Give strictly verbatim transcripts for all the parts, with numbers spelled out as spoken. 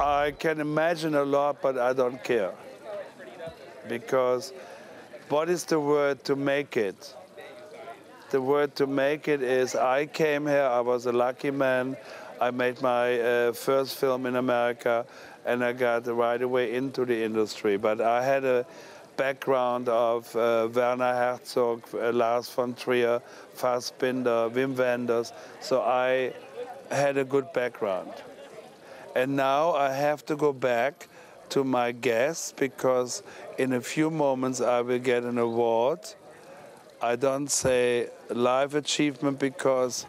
I can imagine a lot, but I don't care. Because what is the word to make it? The word to make it is I came here, I was a lucky man. I made my uh, first film in America, and I got right away into the industry. But I had a background of uh, Werner Herzog, uh, Lars von Trier, Fassbinder, Wim Wenders. So I had a good background. And now I have to go back to my guests, because in a few moments I will get an award. I don't say life achievement because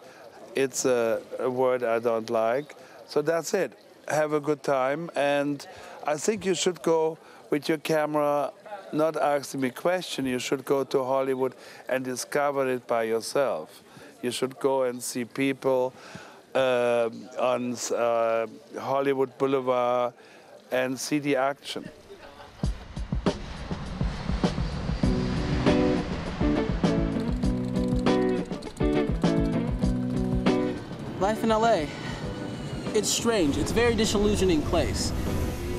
it's a, a word I don't like. So that's it. Have a good time. And I think you should go with your camera, not asking me questions. You should go to Hollywood and discover it by yourself. You should go and see people uh, on uh, Hollywood Boulevard and see the action. Life in L A, it's strange. It's a very disillusioning place.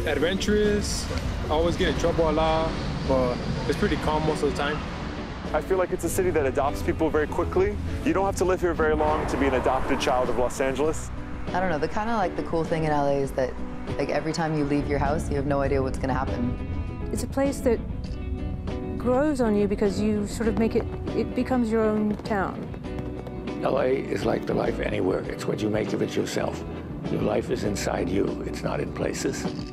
Adventurous, always get in trouble a lot, but it's pretty calm most of the time. I feel like it's a city that adopts people very quickly. You don't have to live here very long to be an adopted child of Los Angeles. I don't know, the kind of like the cool thing in L A is that like every time you leave your house, you have no idea what's gonna happen. It's a place that grows on you because you sort of make it, it becomes your own town. L A is like the life anywhere. It's what you make of it yourself. Your life is inside you. It's not in places. The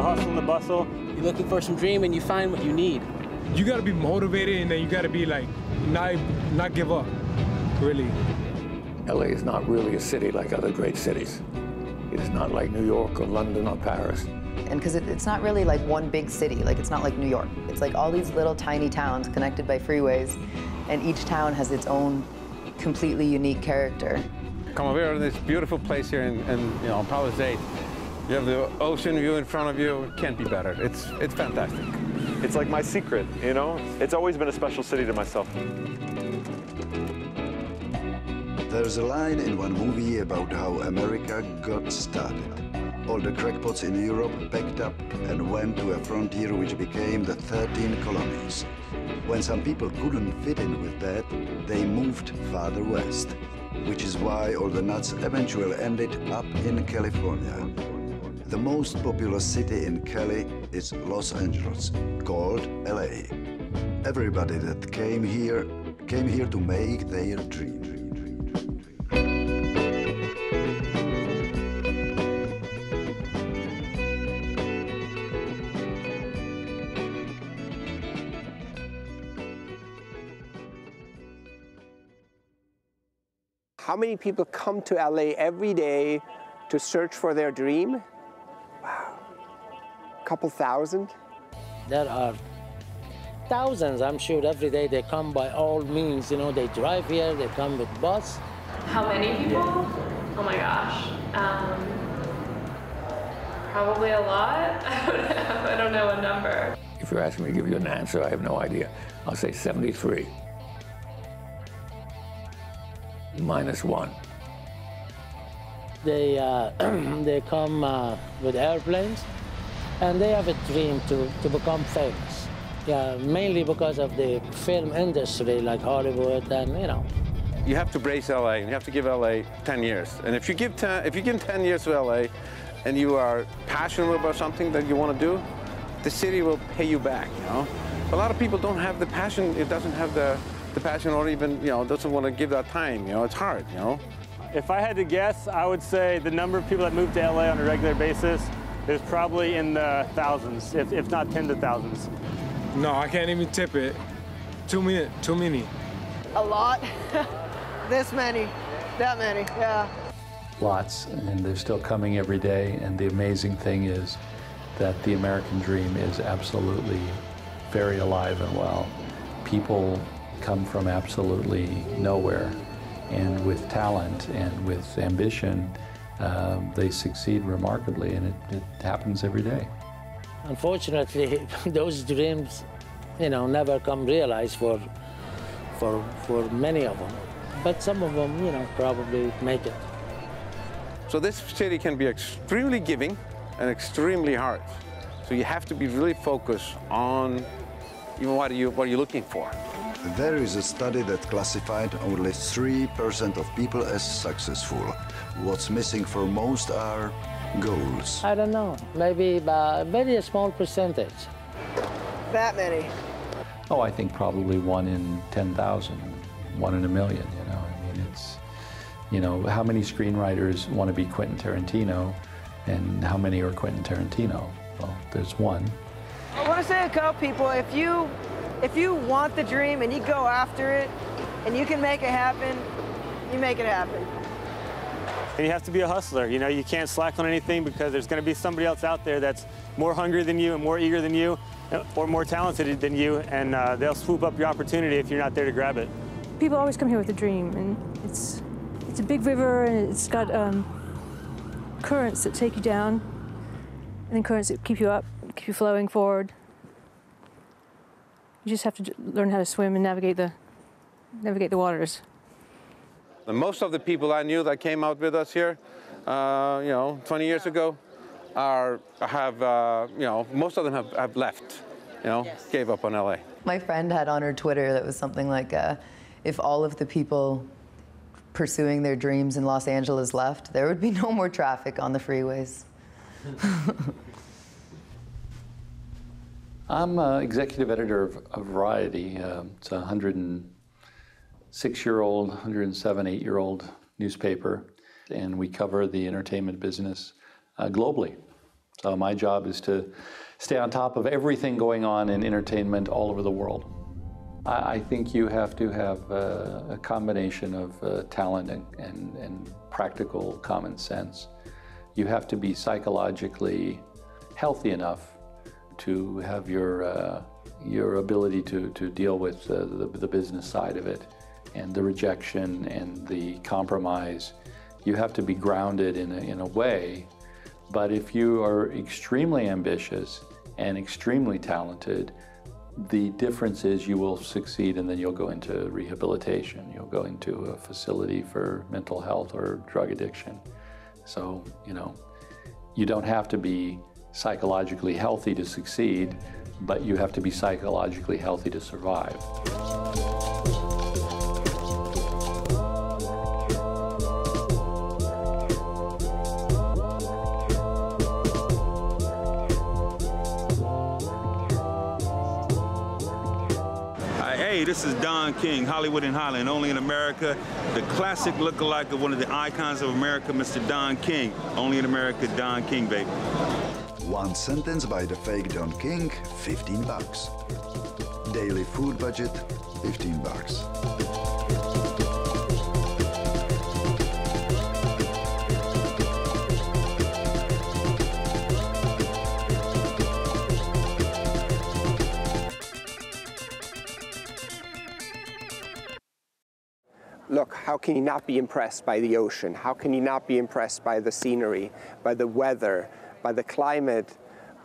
hustle and the bustle. You're looking for some dream and you find what you need. You gotta be motivated, and then you gotta be like, not, not give up, really. L A is not really a city like other great cities. It is not like New York or London or Paris. And because it, it's not really like one big city, like it's not like New York. It's like all these little tiny towns connected by freeways, and each town has its own completely unique character. Come here, this beautiful place here in, in you know, on Palos eight. You have the ocean view in front of you. It can't be better. It's, it's fantastic. It's like my secret, you know? It's always been a special city to myself. There's a line in one movie about how America got started. All the crackpots in Europe packed up and went to a frontier which became the thirteen colonies. When some people couldn't fit in with that, they moved farther west, which is why all the nuts eventually ended up in California. The most populous city in Cali is Los Angeles, called L A. Everybody that came here, came here to make their dream. dream, dream, dream, dream. How many people come to L A every day to search for their dream? Wow, a couple thousand? There are thousands, I'm sure, every day. They come by all means, you know, they drive here, they come with bus. How many people? Oh my gosh. Um, probably a lot. I don't know. I don't know a number. If you're asking me to give you an answer, I have no idea. I'll say seventy-three. Minus one. They, uh, they come uh, with airplanes, and they have a dream to, to become famous. Yeah, mainly because of the film industry, like Hollywood, and you know. You have to brace L A, and you have to give L A ten years. And if you give ten, if you give ten years to L A, and you are passionate about something that you want to do, the city will pay you back, you know. A lot of people don't have the passion, it doesn't have the, the passion, or even, you know, doesn't want to give that time, you know, it's hard, you know. If I had to guess, I would say the number of people that move to L A on a regular basis is probably in the thousands, if, if not tens of thousands. No, I can't even tip it. Too many. Too many. A lot. This many. That many. Yeah. Lots, and they're still coming every day. And the amazing thing is that the American dream is absolutely very alive and well. People come from absolutely nowhere and with talent and with ambition, um, they succeed remarkably, and it, it happens every day. Unfortunately, those dreams, you know, never come realized for, for, for many of them. But some of them, you know, probably make it. So this city can be extremely giving and extremely hard. So you have to be really focused on even what are you, what are you looking for. There is a study that classified only three percent of people as successful. What's missing for most are goals. I don't know, maybe a very small percentage. That many? Oh, I think probably one in ten thousand, one in a million, you know. I mean, it's, you know, how many screenwriters want to be Quentin Tarantino and how many are Quentin Tarantino? Well, there's one. I want to say a couple people, if you, if you want the dream and you go after it and you can make it happen, you make it happen. And you have to be a hustler, you know, you can't slack on anything because there's going to be somebody else out there that's more hungry than you and more eager than you or more talented than you, and uh, they'll swoop up your opportunity if you're not there to grab it. People always come here with a dream, and it's, it's a big river, and it's got um, currents that take you down, and then currents that keep you up, keep you flowing forward. You just have to learn how to swim and navigate the, navigate the waters. And most of the people I knew that came out with us here, uh, you know, twenty years ago, are have uh, you know, most of them have, have left, you know, yes. Gave up on L A. My friend had on her Twitter that was something like, uh, if all of the people pursuing their dreams in Los Angeles left, there would be no more traffic on the freeways. I'm uh, executive editor of, of Variety. Uh, it's a one hundred six year old, one hundred seven, eight year old newspaper, and we cover the entertainment business uh, globally. So my job is to stay on top of everything going on in entertainment all over the world. I, I think you have to have uh, a combination of uh, talent and, and, and practical common sense. You have to be psychologically healthy enough to have your, uh, your ability to, to deal with uh, the, the business side of it, and the rejection and the compromise. You have to be grounded in a, in a way, but if you are extremely ambitious and extremely talented, the difference is you will succeed, and then you'll go into rehabilitation. You'll go into a facility for mental health or drug addiction. So, you know, you don't have to be psychologically healthy to succeed, but you have to be psychologically healthy to survive. This is Don King, Hollywood in Holland, only in America. The classic lookalike of one of the icons of America, Mister Don King. Only in America, Don King, baby. One sentence by the fake Don King, fifteen bucks. Daily food budget, fifteen bucks. Look, how can you not be impressed by the ocean? How can you not be impressed by the scenery, by the weather, by the climate?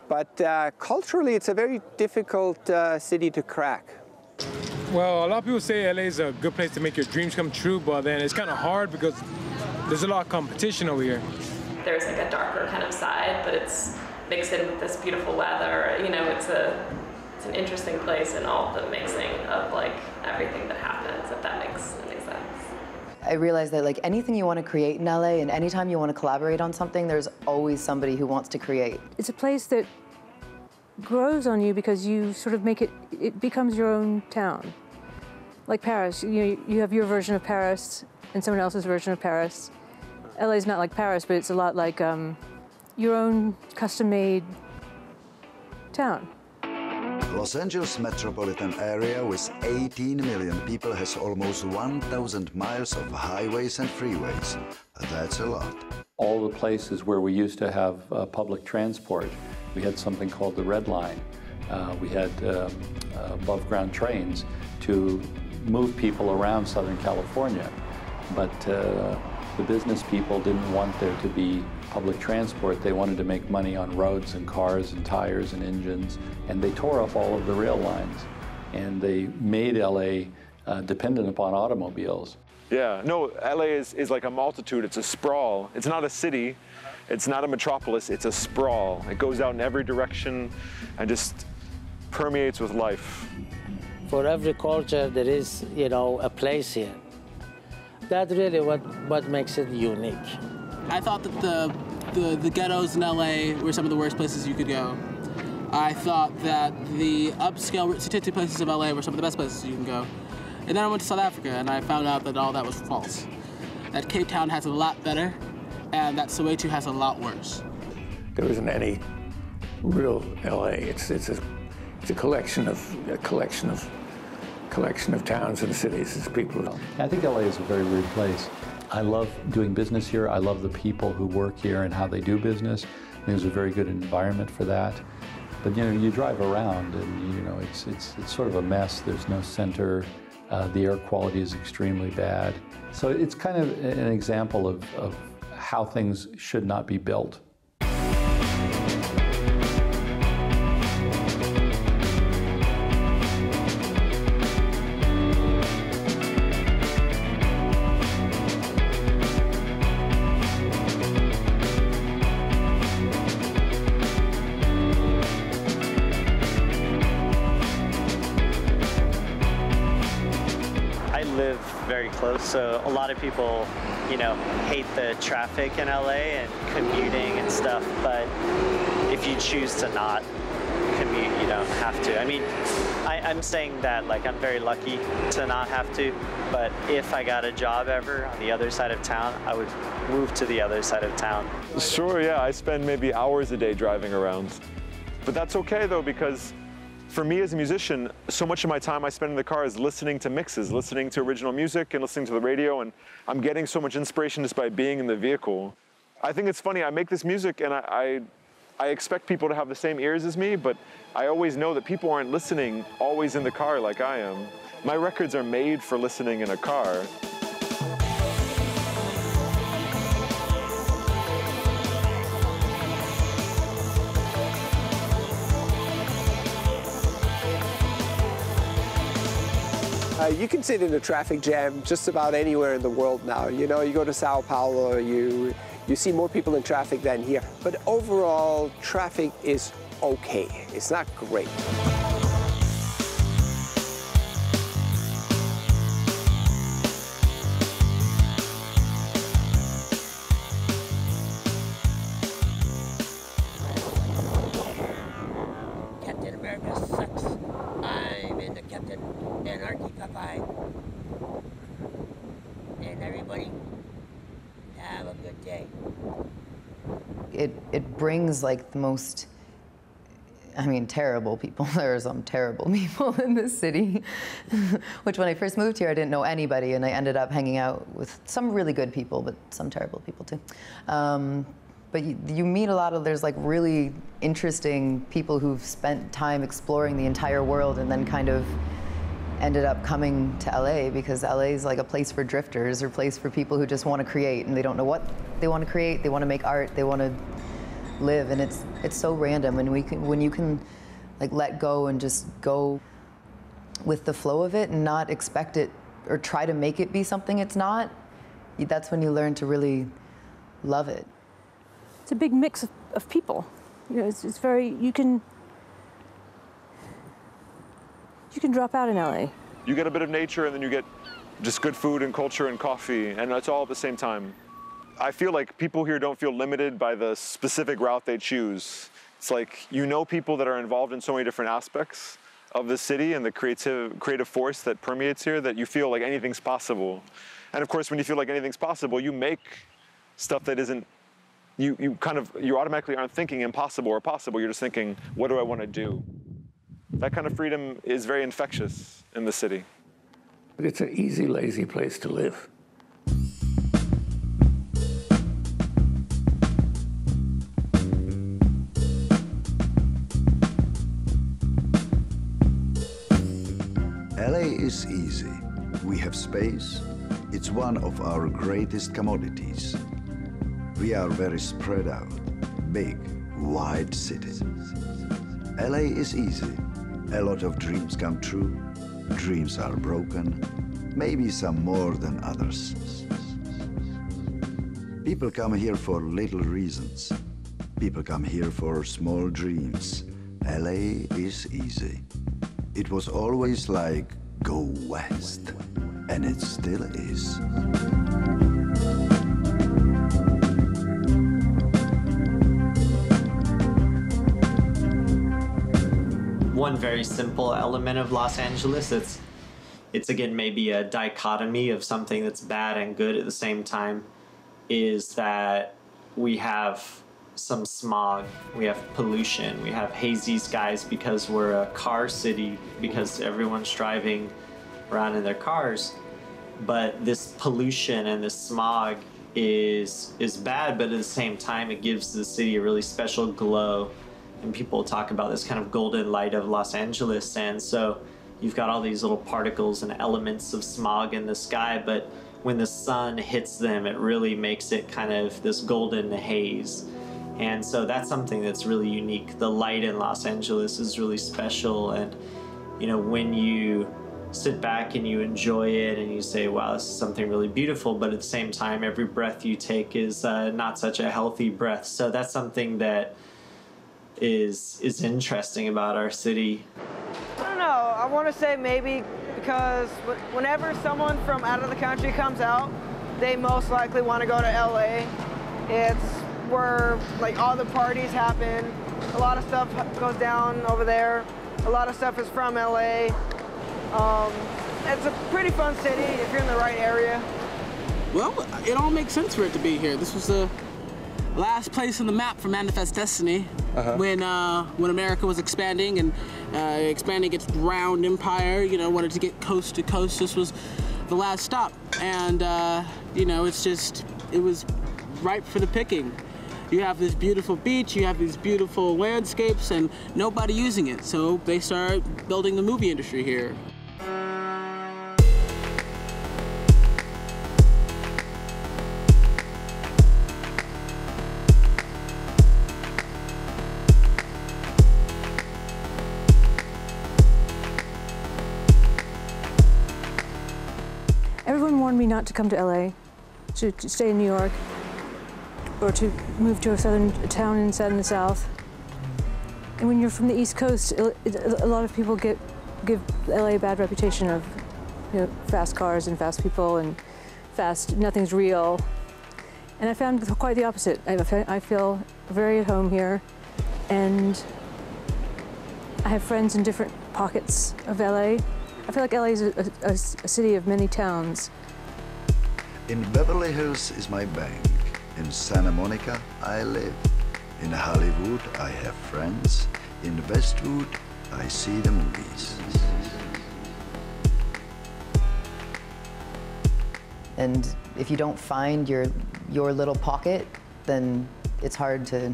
But uh, culturally, it's a very difficult uh, city to crack. Well, a lot of people say L A is a good place to make your dreams come true, but then it's kind of hard because there's a lot of competition over here. There's like a darker kind of side, but it's mixed in with this beautiful weather. You know, it's a it's an interesting place, and all the mixing of like everything that happens, if that makes sense. I realized that like anything you want to create in L A, and anytime you want to collaborate on something, there's always somebody who wants to create. It's a place that grows on you because you sort of make it, it becomes your own town. Like Paris, you know, you have your version of Paris and someone else's version of Paris. L A's not like Paris, but it's a lot like um, your own custom-made town. Los Angeles metropolitan area with eighteen million people has almost one thousand miles of highways and freeways. That's a lot. All the places where we used to have uh, public transport, we had something called the Red Line. Uh, we had um, uh, above ground trains to move people around Southern California. but uh, the business people didn't want there to be public transport. They wanted to make money on roads and cars and tires and engines, and they tore off all of the rail lines, and they made L A uh, dependent upon automobiles. Yeah, no, L A is, is like a multitude. It's a sprawl. It's not a city. It's not a metropolis. It's a sprawl. It goes out in every direction and just permeates with life. For every culture, there is, you know, a place here. That's really what, what makes it unique. I thought that the, the, the ghettos in L A were some of the worst places you could go. I thought that the upscale, rich places of L A were some of the best places you can go. And then I went to South Africa, and I found out that all that was false. That Cape Town has a lot better, and that Soweto has a lot worse. There isn't any real L A. It's, it's, a, it's a collection of, a collection of, collection of towns and cities as people. I think L A is a very weird place. I love doing business here. I love the people who work here and how they do business. I think it's a very good environment for that. But you know, you drive around and you know, it's, it's, it's sort of a mess. There's no center. Uh, the air quality is extremely bad. So it's kind of an example of, of how things should not be built. So a lot of people, you know, hate the traffic in L A and commuting and stuff, but if you choose to not commute, you don't have to. I mean, I, I'm saying that, like, I'm very lucky to not have to, but if I got a job ever on the other side of town, I would move to the other side of town. Sure, yeah, I spend maybe hours a day driving around. But that's okay, though, because for me as a musician, so much of my time I spend in the car is listening to mixes, listening to original music and listening to the radio, and I'm getting so much inspiration just by being in the vehicle. I think it's funny, I make this music and I, I, I expect people to have the same ears as me, but I always know that people aren't listening always in the car like I am. My records are made for listening in a car. You can sit in a traffic jam just about anywhere in the world now. You know, you go to Sao Paulo, you, you see more people in traffic than here. But overall, traffic is okay. It's not great. Captain America sucks. I'm in the Captain Anarchy Popeye. And everybody, have a good day. It, it brings like the most, I mean, terrible people. There are some terrible people in this city, which when I first moved here, I didn't know anybody, and I ended up hanging out with some really good people, but some terrible people too. Um, But you, you meet a lot of, there's like really interesting people who've spent time exploring the entire world and then kind of ended up coming to L A because L A is like a place for drifters, or a place for people who just want to create and they don't know what they want to create. They want to make art, they want to live, and it's it's so random. And we can, when you can like let go and just go with the flow of it and not expect it or try to make it be something it's not, that's when you learn to really love it. It's a big mix of, of people. You know, it's, it's very, you can, you can drop out in L A. You get a bit of nature and then you get just good food and culture and coffee, and that's all at the same time. I feel like people here don't feel limited by the specific route they choose. It's like, you know, people that are involved in so many different aspects of the city and the creative, creative force that permeates here, that you feel like anything's possible. And of course, when you feel like anything's possible, you make stuff that isn't, You, you kind of, you automatically aren't thinking impossible or possible. You're just thinking, what do I want to do? That kind of freedom is very infectious in the city. But it's an easy, lazy place to live. L A is easy. We have space, It's one of our greatest commodities. We are very spread out, big, wide cities. L A is easy. A lot of dreams come true. Dreams are broken, maybe some more than others. People come here for little reasons. People come here for small dreams. L A is easy. It was always like, go west. And it still is. One very simple element of Los Angeles, it's, it's again maybe a dichotomy of something that's bad and good at the same time, is that we have some smog, we have pollution, we have hazy skies because we're a car city, because everyone's driving around in their cars. But this pollution and this smog is is bad, but at the same time it gives the city a really special glow, and people talk about this kind of golden light of Los Angeles. And so you've got all these little particles and elements of smog in the sky, but when the sun hits them, it really makes it kind of this golden haze. And so that's something that's really unique. The light in Los Angeles is really special, and you know, when you sit back and you enjoy it and you say, wow, this is something really beautiful, but at the same time, every breath you take is uh, not such a healthy breath. So that's something that is is interesting about our city. I don't know, I want to say maybe because whenever someone from out of the country comes out, they most likely want to go to L A. It's where like all the parties happen. A lot of stuff goes down over there. A lot of stuff is from L A. Um, it's a pretty fun city if you're in the right area. Well, it all makes sense for it to be here. This was the last place on the map for Manifest Destiny, uh-huh. when uh, when America was expanding and uh, expanding its round empire. You know, wanted to get coast to coast. This was the last stop, and uh, you know, it's just it was ripe for the picking. You have this beautiful beach, you have these beautiful landscapes, and nobody using it. So they started building the movie industry here. Everyone warned me not to come to L A, to, to stay in New York, or to move to a southern town in the South. And when you're from the East Coast, a lot of people get give L A a bad reputation of, you know, fast cars and fast people and fast, nothing's real. And I found quite the opposite. I feel very at home here, and I have friends in different pockets of L A. I feel like L A is a, a, a city of many towns. In Beverly Hills is my bank. In Santa Monica, I live. In Hollywood, I have friends. In Westwood, I see the movies. And if you don't find your your little pocket, then it's hard to,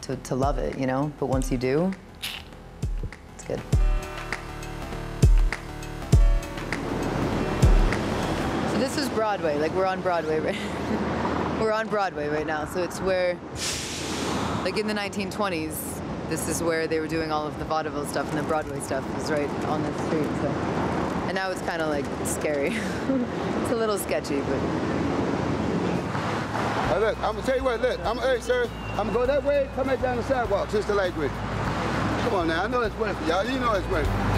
to, to love it, you know? But once you do, it's good. So this is Broadway, like we're on Broadway right now. We're on Broadway right now, so it's where, like in the nineteen twenties, this is where they were doing all of the vaudeville stuff, and the Broadway stuff was right on the street. So. And now it's kind of like scary. It's a little sketchy, but. Hey, look, I'm gonna tell you what, look, I'm, hey, sir, I'm gonna go that way, come back down the sidewalk, just the light way. Come on now, I know it's worth it, y'all, you know it's worth it.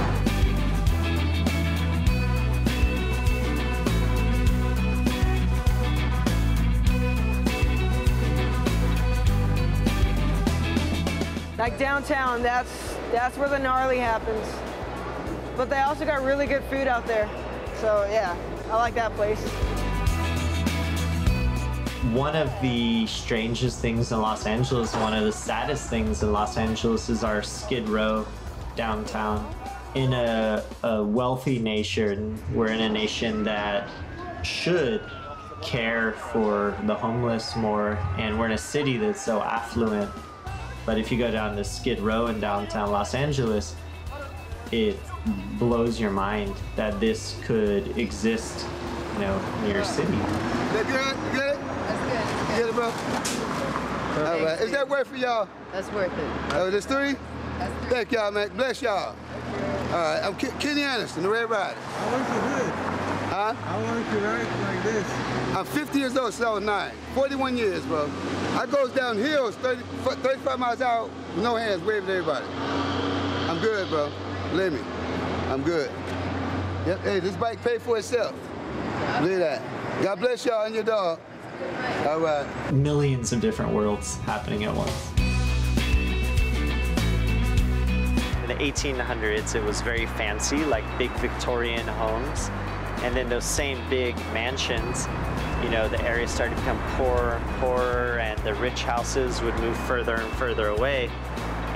Like downtown, that's that's where the gnarly happens. But they also got really good food out there. So yeah, I like that place. One of the strangest things in Los Angeles, one of the saddest things in Los Angeles, is our Skid Row downtown. In a, a wealthy nation, we're in a nation that should care for the homeless more, and we're in a city that's so affluent. But if you go down to Skid Row in downtown Los Angeles, it blows your mind that this could exist you know, near city. That good? Good? That's good. Good, bro. All right. Is that worth it, y'all? That's worth it. Oh, that's three? That's three. Thank y'all, man. Bless y'all. All right. I'm Ke Kenny Anderson, the Red Rider. I want you good. Huh? I want you right like this. I'm fifty years old, so I was nine. forty-one years, bro. I goes down hills thirty, thirty-five miles out, no hands, waving to everybody. I'm good, bro. Believe me. I'm good. Yep. Hey, this bike paid for itself. Believe that. God bless y'all and your dog. All right. Millions of different worlds happening at once. In the eighteen hundreds, it was very fancy, like big Victorian homes. And then those same big mansions, you know, the area started to become poorer and poorer, and the rich houses would move further and further away.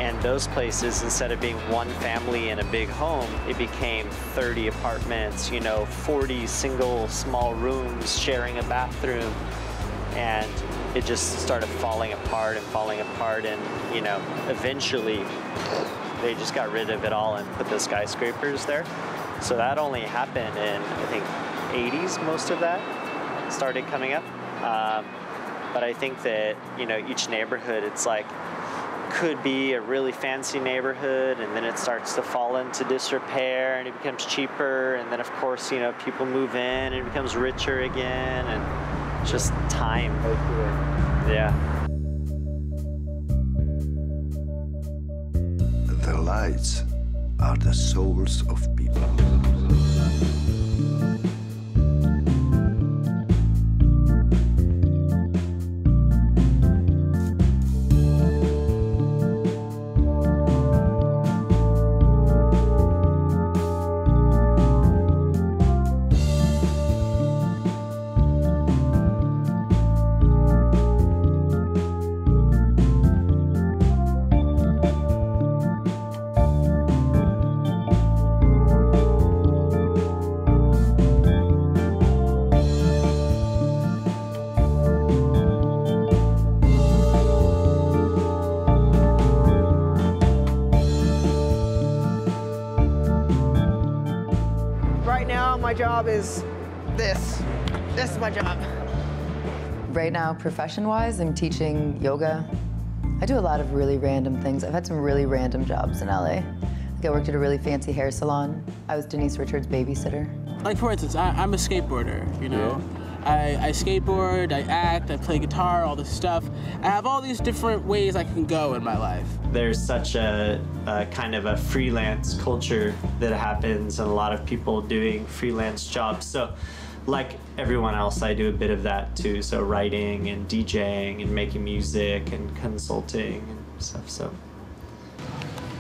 And those places, instead of being one family in a big home, it became thirty apartments, you know, forty single small rooms sharing a bathroom. And it just started falling apart and falling apart. And, you know, eventually they just got rid of it all and put the skyscrapers there. So that only happened in, I think, eighties, most of that started coming up. Um, but I think that, you know, each neighborhood, it's like, could be a really fancy neighborhood, and then it starts to fall into disrepair, and it becomes cheaper, and then, of course, you know, people move in, and it becomes richer again, and just time. Yeah. The lights are the souls of people. My job is this. This is my job. Right now, profession-wise, I'm teaching yoga. I do a lot of really random things. I've had some really random jobs in L A. Like I worked at a really fancy hair salon. I was Denise Richards' babysitter. Like, for instance, I, I'm a skateboarder, you know? I, I skateboard, I act, I play guitar, all this stuff. I have all these different ways I can go in my life. There's such a, a kind of a freelance culture that happens, and a lot of people doing freelance jobs. So like everyone else, I do a bit of that too. So writing and DJing and making music and consulting and stuff, so.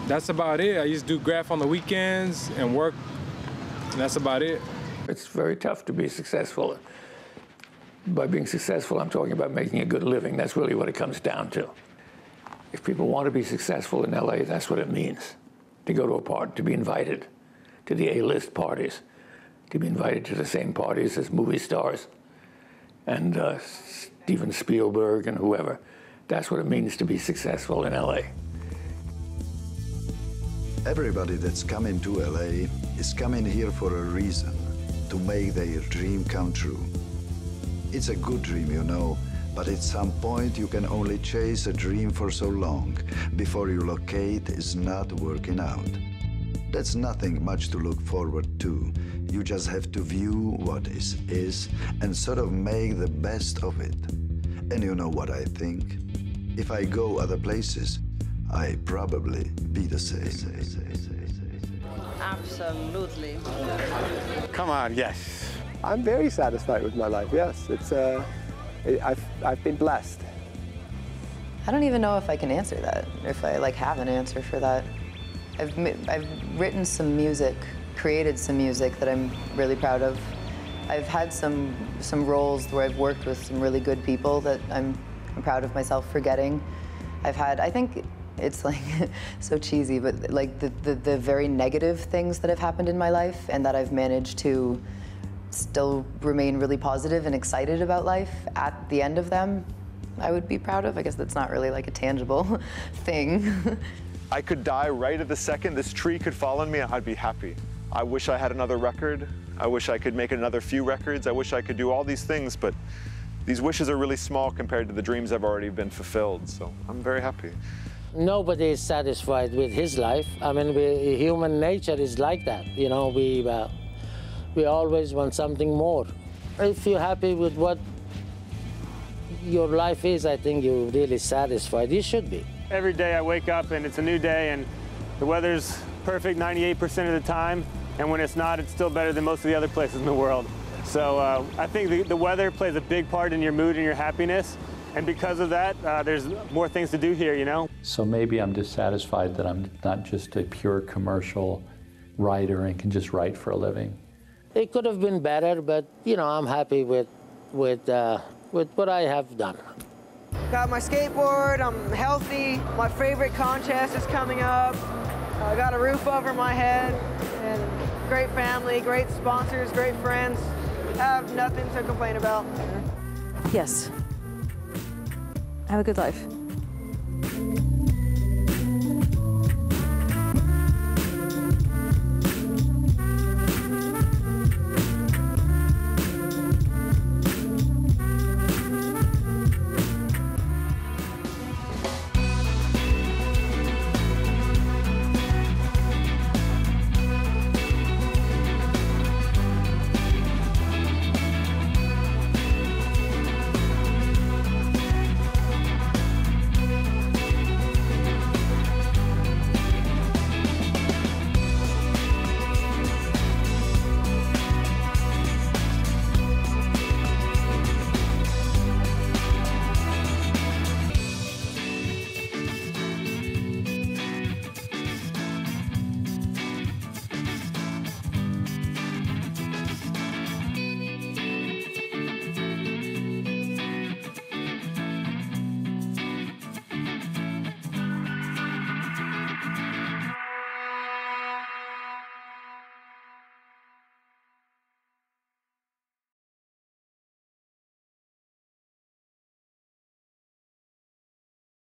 That's about it. I used to do graph on the weekends and work, and that's about it. It's very tough to be successful. By being successful, I'm talking about making a good living. That's really what it comes down to. If people want to be successful in L A, that's what it means. To go to a party, to be invited to the A-list parties, to be invited to the same parties as movie stars and uh, Steven Spielberg and whoever. That's what it means to be successful in L A. Everybody that's coming to L A is coming here for a reason, to make their dream come true. It's a good dream, you know, but at some point you can only chase a dream for so long before you locate is not working out. That's nothing much to look forward to. You just have to view what is is and sort of make the best of it. And you know what I think? If I go other places, I probably be the same. Absolutely. Come on, yes. I'm very satisfied with my life, yes. It's, uh, it, I've, I've been blessed. I don't even know if I can answer that, if I like have an answer for that. I've, I've written some music, created some music that I'm really proud of. I've had some, some roles where I've worked with some really good people that I'm, I'm proud of myself for getting. I've had, I think it's like so cheesy, but like the, the, the very negative things that have happened in my life and that I've managed to still remain really positive and excited about life at the end of them, I would be proud of. I guess that's not really like a tangible thing. I could die right at the second. This tree could fall on me and I'd be happy. I wish I had another record. I wish I could make another few records. I wish I could do all these things, but these wishes are really small compared to the dreams I've already been fulfilled, so I'm very happy. Nobody is satisfied with his life. I mean, we, human nature is like that. You know, we, uh, we always want something more. If you're happy with what your life is, I think you're really satisfied. You should be. Every day I wake up and it's a new day and the weather's perfect ninety-eight percent of the time. And when it's not, it's still better than most of the other places in the world. So uh, I think the, the weather plays a big part in your mood and your happiness. And because of that, uh, there's more things to do here, you know? So maybe I'm dissatisfied that I'm not just a pure commercial writer and can just write for a living. It could have been better, but, you know, I'm happy with, with, uh, with what I have done. Got my skateboard, I'm healthy. My favorite contest is coming up. I got a roof over my head, and great family, great sponsors, great friends. I have nothing to complain about. Yes. Have a good life.